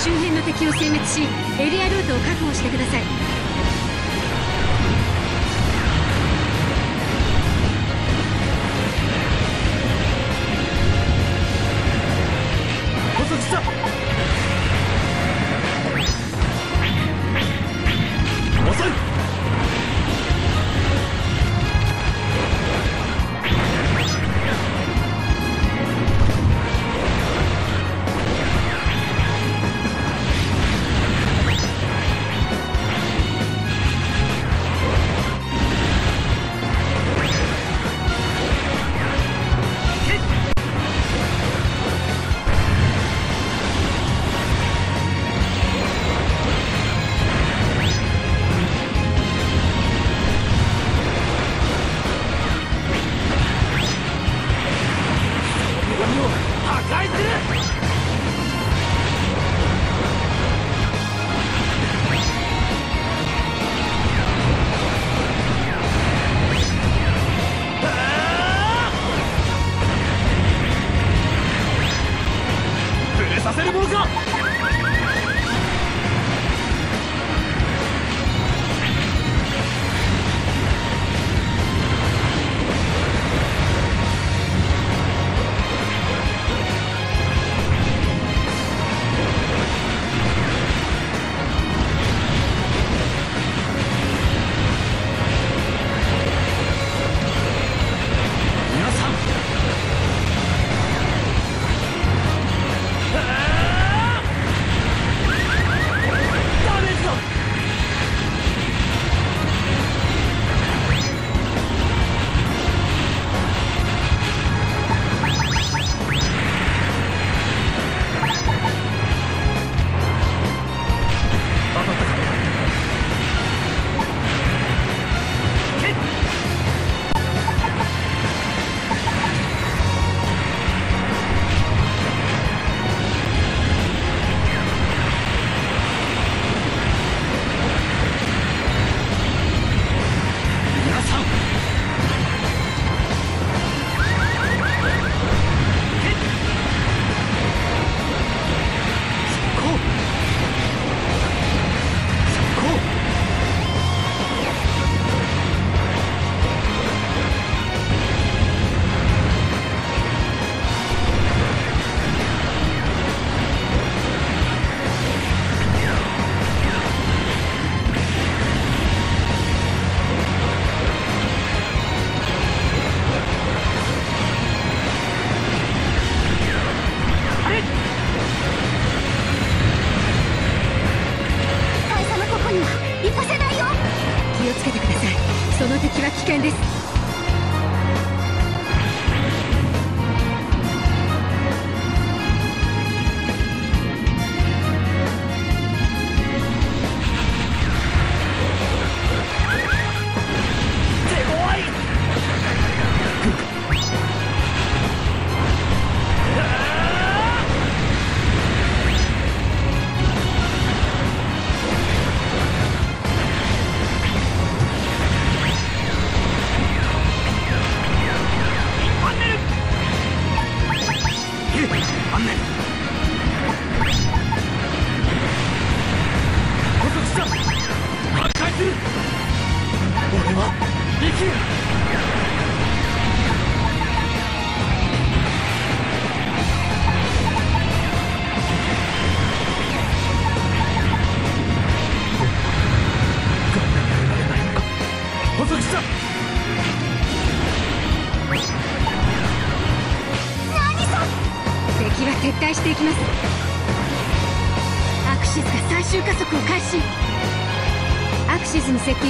周辺の敵を殲滅し、エリアルートを確保してください。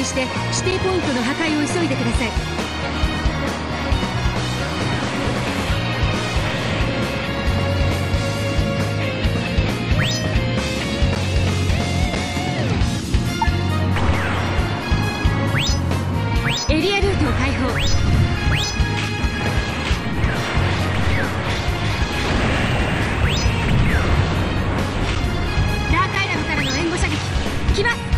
指定ポイントの破壊を急いでください。エリアルートを開放。ダークアイラムからの援護射撃、来ます。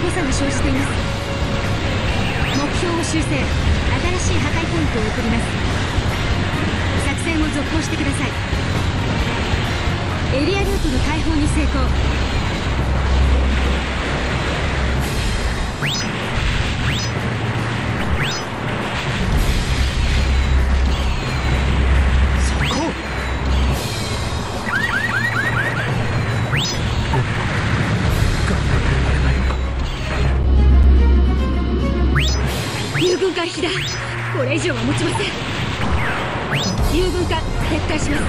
誤差が生じています。目標を修正、新しい破壊ポイントを送ります。作戦を続行してください。エリアルートの開放に成功。 これ以上は持ちません。友軍艦撤退します。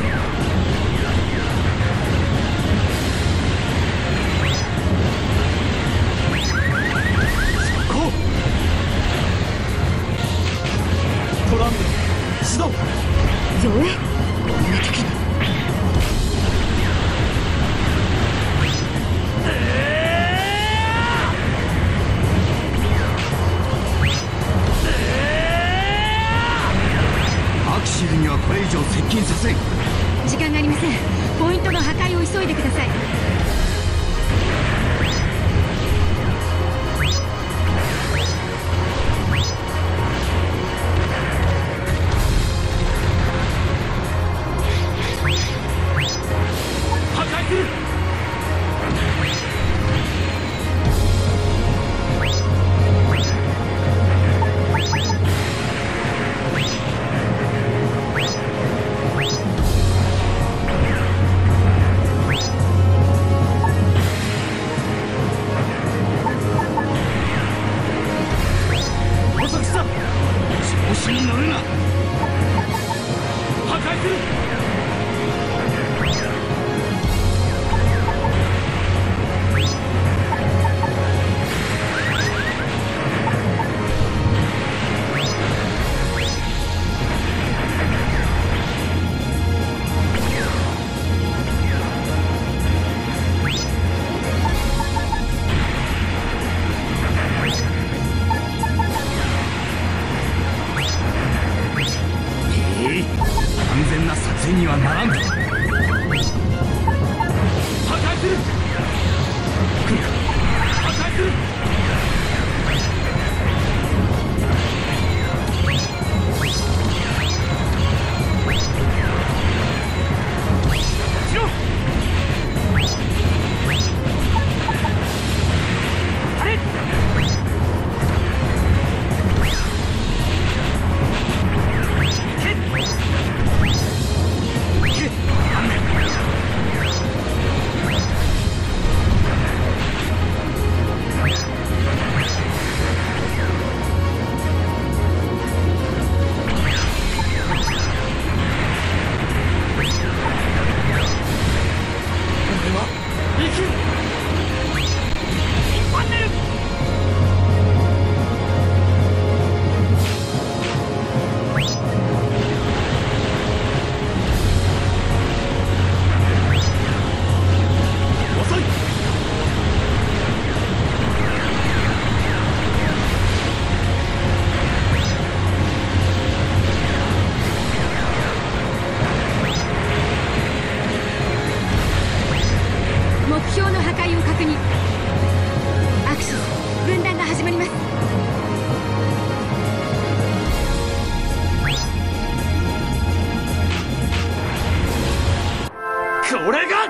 これが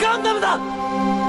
ガンダムだ！